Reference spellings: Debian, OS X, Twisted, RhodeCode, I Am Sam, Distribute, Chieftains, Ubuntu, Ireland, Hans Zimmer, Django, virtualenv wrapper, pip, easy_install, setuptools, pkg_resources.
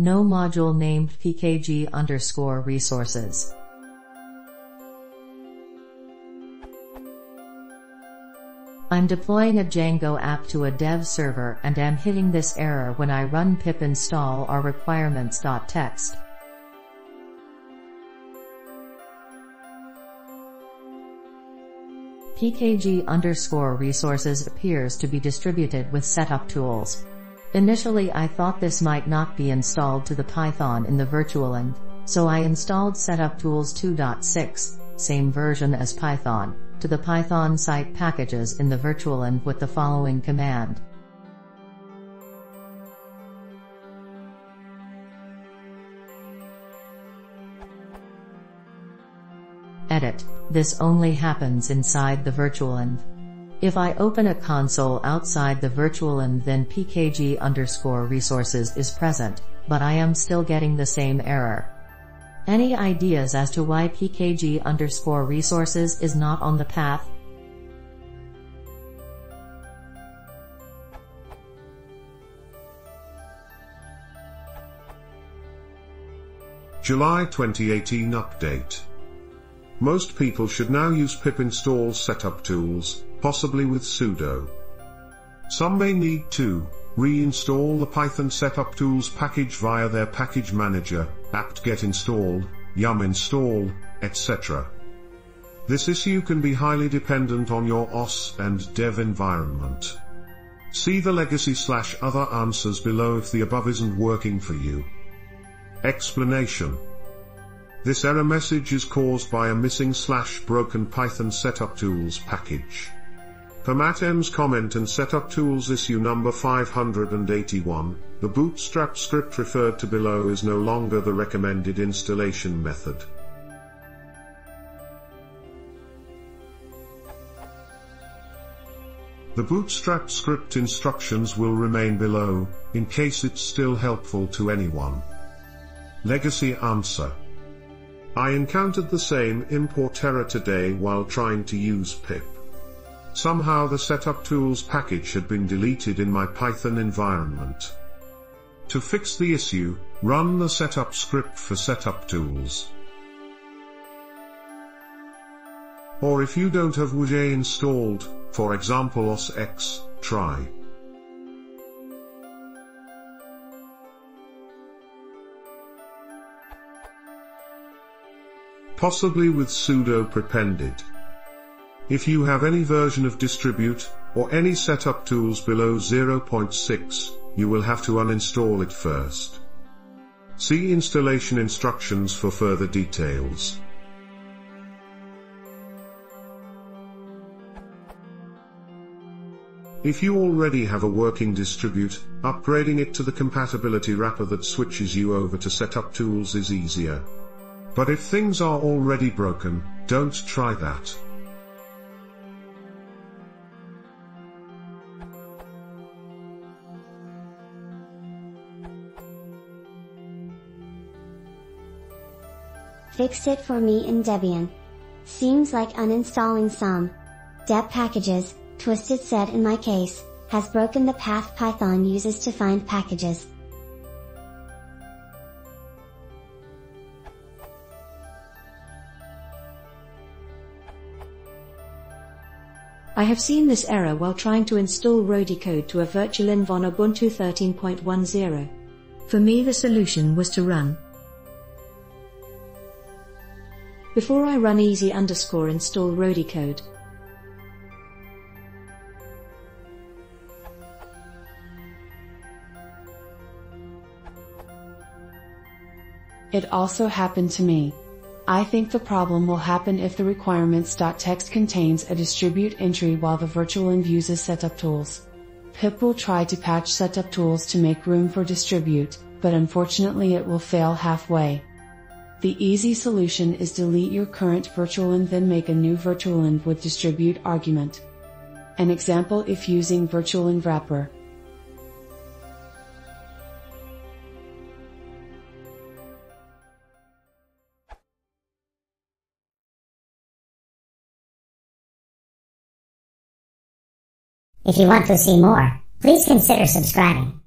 no module named pkg_resources. I'm deploying a Django app to a dev server and am hitting this error when I run pip install r requirements.txt. pkg_resources appears to be distributed with setup tools. Initially I thought this might not be installed to the Python in the virtualenv, so I installed setuptools 2.6, same version as Python, to the Python site packages in the virtualenv with the following command. Edit. This only happens inside the virtualenv. If I open a console outside the virtualenv, then pkg_resources is present, but I am still getting the same error. Any ideas as to why pkg_resources is not on the path? July 2018 update. Most people should now use pip install setuptools, possibly with sudo. Some may need to reinstall the Python setuptools package via their package manager, apt-get install, yum install, etc. This issue can be highly dependent on your OS and dev environment. See the legacy/other answers below if the above isn't working for you. Explanation. This error message is caused by a missing/broken Python setuptools package. Per Matt M's comment and setuptools issue number 581, the bootstrap script referred to below is no longer the recommended installation method. The bootstrap script instructions will remain below, in case it's still helpful to anyone. Legacy answer. I encountered the same import error today while trying to use pip. Somehow the setuptools package had been deleted in my Python environment. To fix the issue, run the setup script for setuptools. Or if you don't have Wuj installed, for example OS X, try. Possibly with sudo prepended. If you have any version of Distribute, or any setup tools below 0.6, you will have to uninstall it first. See installation instructions for further details. If you already have a working Distribute, upgrading it to the compatibility wrapper that switches you over to setup tools is easier. But if things are already broken, don't try that. Fix it for me in Debian. Seems like uninstalling some deb packages, Twisted said in my case, has broken the path Python uses to find packages. I have seen this error while trying to install RhodeCode to a virtualenv on Ubuntu 13.10. For me the solution was to run. Before I run easy_install RhodeCode. It also happened to me. I think the problem will happen if the requirements.txt contains a Distribute entry while the virtualenv uses setuptools. Pip will try to patch setuptools to make room for Distribute, but unfortunately it will fail halfway. The easy solution is delete your current virtualenv and make a new virtualenv with Distribute argument. An example if using virtualenv wrapper. If you want to see more, please consider subscribing.